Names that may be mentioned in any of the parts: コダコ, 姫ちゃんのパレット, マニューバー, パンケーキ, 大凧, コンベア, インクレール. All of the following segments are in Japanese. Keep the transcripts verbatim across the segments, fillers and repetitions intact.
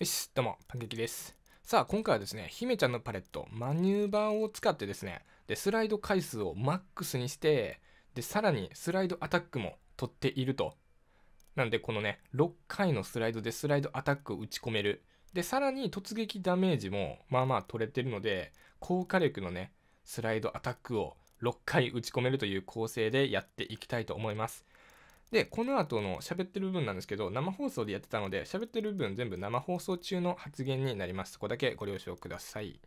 よし、どうも、パンケーキです。さあ、今回はですね、姫ちゃんのパレット、マニューバーを使ってですね、で、スライド回数をマックスにして、で、さらにスライドアタックも取っていると。なんで、このね、ろっかいのスライドでスライドアタックを打ち込める。で、さらに突撃ダメージも、まあまあ取れてるので、高火力のね、スライドアタックをろっかい打ち込めるという構成でやっていきたいと思います。で、この後の喋ってる部分なんですけど、生放送でやってたので、喋ってる部分全部生放送中の発言になります。そこだけご了承ください。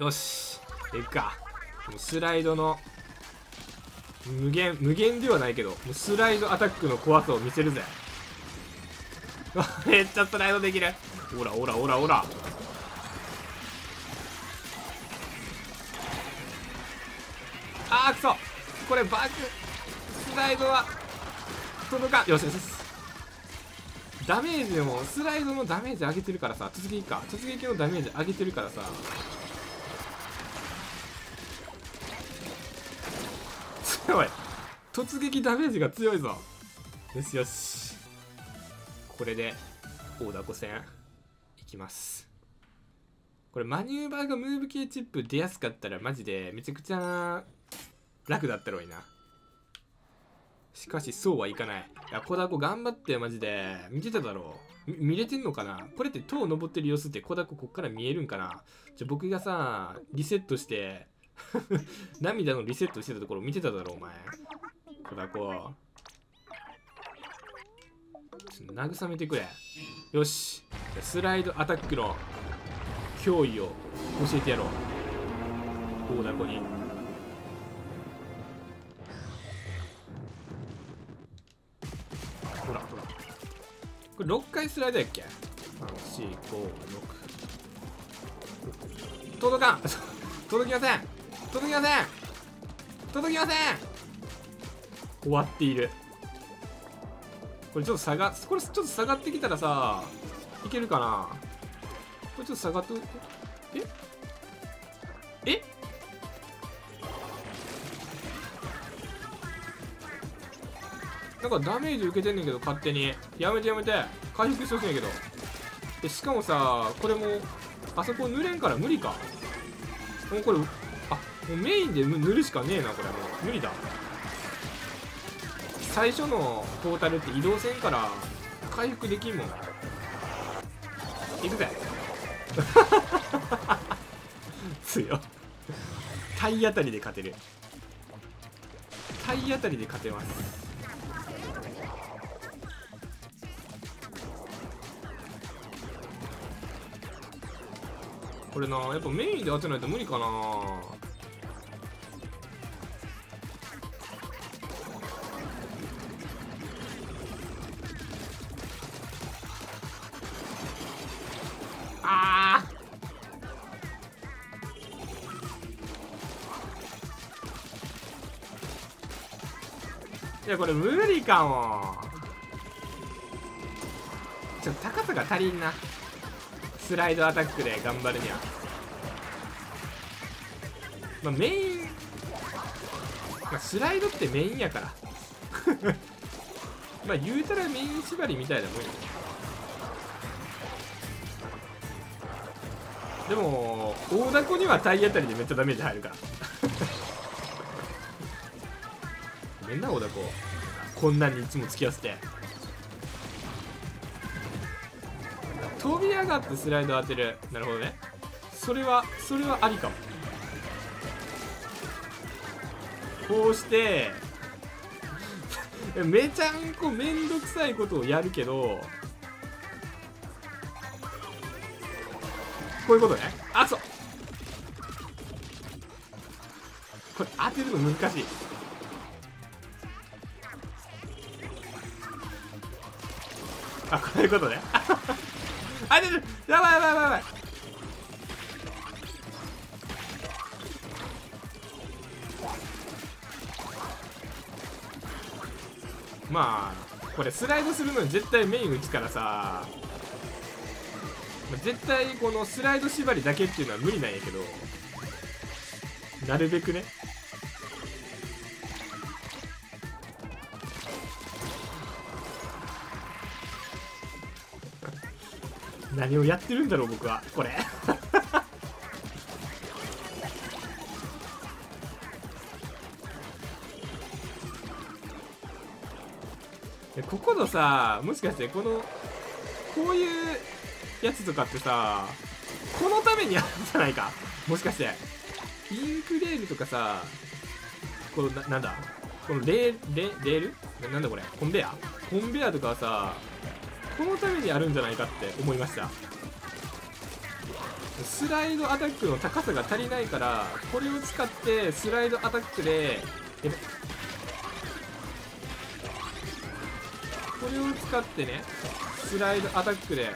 よし。でか。スライドの、無限、無限ではないけど、スライドアタックの怖さを見せるぜ。めっちゃスライドできる。おらおらおらおら。あー、くそ。これバック。スライドは届かん。よしよしよし。ダメージでもスライドのダメージ上げてるからさ、突撃か突撃のダメージ上げてるからさ、強い。突撃ダメージが強いぞ。よしよし、これでオーダーごせんいきます。これマニューバーがムーブ系チップ出やすかったらマジでめちゃくちゃ楽だったろういな。しかしそうはいかない。いや、コダコ頑張ってよ、マジで。見てただろう。見れてんのかなこれって、塔登ってる様子ってコダコこっから見えるんかな。じゃ、僕がさ、リセットして、涙のリセットしてたところ見てただろう、お前。コダコ。ちょっと慰めてくれ。よし。スライドアタックの脅威を教えてやろう。コダコに。これろっかいスライドやっけ ?さん、よん、ご、ろく。届かん届きません届きません届きません。終わっている。これちょっと下が、これちょっと下がってきたらさ、いけるかな。これちょっと下がって、ええなんかダメージ受けてんねんけど、勝手に。やめてやめて。回復してほしいんやけど。で、しかもさ、これも、あそこ濡れんから無理か。もうこれ、あ、もうメインで塗るしかねえな、これもう。無理だ。最初のポータルって移動せんから、回復できんもん。いくぜ。強。体当たりで勝てる。体当たりで勝てます。これな、やっぱメインで当てないと無理かな。あー、いやこれ無理かも。ちょっと高さが足りんな。スライドアタックで頑張るには、まあ、メイン、まあ、スライドってメインやからまあ言うたらメイン縛りみたいなもんや。でも大凧には体当たりでめっちゃダメージ入るからごめんな大凧、こんなんにいつも付き合わせて。飛び上がってスライド当てる、なるほどね。それはそれはありかも。こうしてめちゃんこめんどくさいことをやるけど、こういうことね。あっそう、これ当てるの難しい。あ、こういうことねあ、出る。やばいやばいやばいやばい。まあこれスライドするのに絶対メイン打つからさ、絶対このスライド縛りだけっていうのは無理なんやけど、なるべくね。何をやってるんだろう僕はこれここのさ、もしかしてこのこういうやつとかってさ、このためにあるんじゃないか、もしかしてインクレールとかさ、この な, なんだこのレ ー, レ, レール な, なんだこれ、コンベアコンベアとかはさ、このためにあるんじゃないかって思いました。スライドアタックの高さが足りないから、これを使ってスライドアタックでえこれを使ってね、スライドアタックで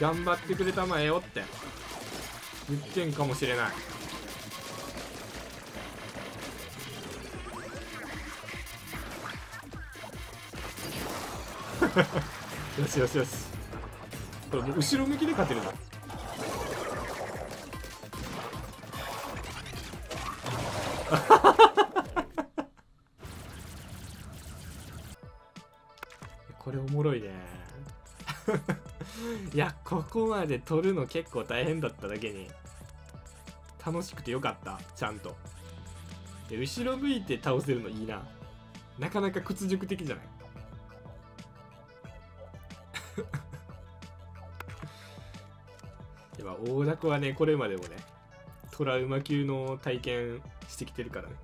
頑張ってくれたまえよって言ってんかもしれない。よしよしよし、これもう後ろ向きで勝てるぞ。これおもろいね。いや、ここまで撮るの結構大変だっただけに楽しくてよかった。ちゃんとで後ろ向いて倒せるのいいな、なかなか屈辱的じゃない。大凧はね、これまでもねトラウマ級の体験してきてるからね。